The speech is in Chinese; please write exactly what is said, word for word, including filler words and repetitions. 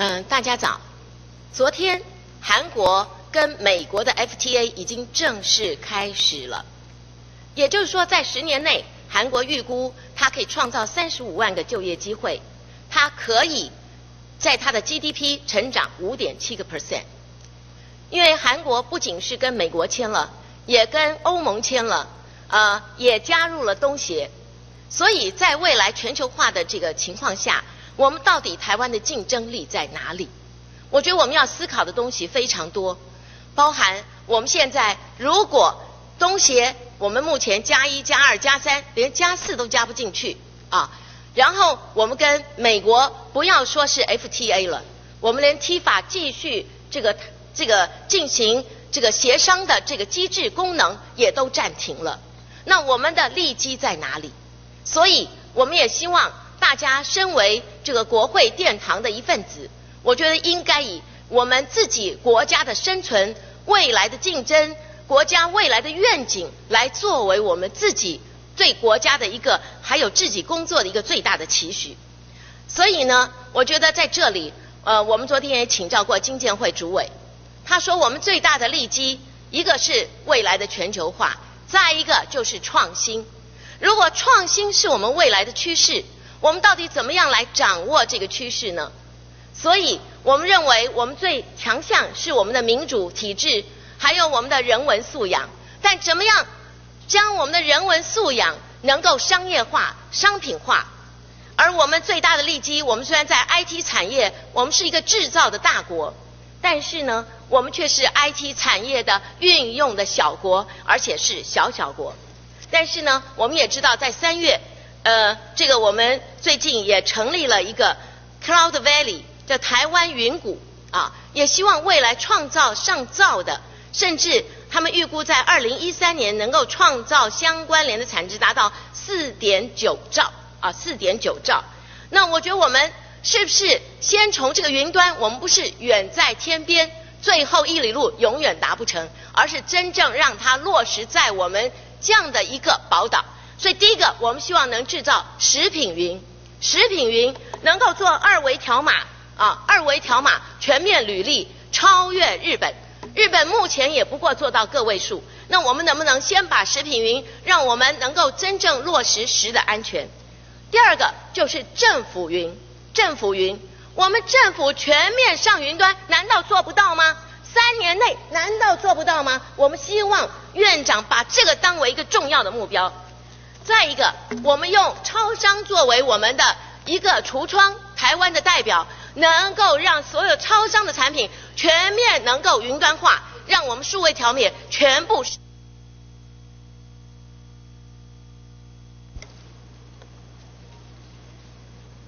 嗯，大家早。昨天，韩国跟美国的 F T A 已经正式开始了，也就是说，在十年内，韩国预估它可以创造三十五万个就业机会，它可以在它的 G D P 成长五点七个 percent。因为韩国不仅是跟美国签了，也跟欧盟签了，呃，也加入了东协，所以在未来全球化的这个情况下。 我们到底台湾的竞争力在哪里？我觉得我们要思考的东西非常多，包含我们现在如果东协，我们目前加一、加二、加三，连加四都加不进去啊。然后我们跟美国不要说是 F T A 了，我们连 T F A 继续这个这个进行这个协商的这个机制功能也都暂停了。那我们的利基在哪里？所以我们也希望。 大家身为这个国会殿堂的一份子，我觉得应该以我们自己国家的生存、未来的竞争、国家未来的愿景来作为我们自己对国家的一个，还有自己工作的一个最大的期许。所以呢，我觉得在这里，呃，我们昨天也请教过经建会主委，他说我们最大的利基，一个是未来的全球化，再一个就是创新。如果创新是我们未来的趋势， 我们到底怎么样来掌握这个趋势呢？所以我们认为，我们最强项是我们的民主体制，还有我们的人文素养。但怎么样将我们的人文素养能够商业化、商品化？而我们最大的利基，我们虽然在 I T 产业，我们是一个制造的大国，但是呢，我们却是 I T 产业的运用的小国，而且是小小国。但是呢，我们也知道，在三月。 呃，这个我们最近也成立了一个 Cloud Valley， 叫台湾云谷啊，也希望未来创造上造的，甚至他们预估在二零一三年能够创造相关联的产值达到四点九兆啊，四点九兆。那我觉得我们是不是先从这个云端，我们不是远在天边，最后一里路永远达不成，而是真正让它落实在我们这样的一个宝岛。 所以，第一个，我们希望能制造食品云，食品云能够做二维条码啊，二维条码全面履历，超越日本。日本目前也不过做到个位数。那我们能不能先把食品云，让我们能够真正落实食的安全？第二个就是政府云，政府云，我们政府全面上云端，难道做不到吗？ 三年内难道做不到吗？我们希望院长把这个当为一个重要的目标。 再一个，我们用超商作为我们的一个橱窗，台湾的代表，能够让所有超商的产品全面能够云端化，让我们数位条码全部。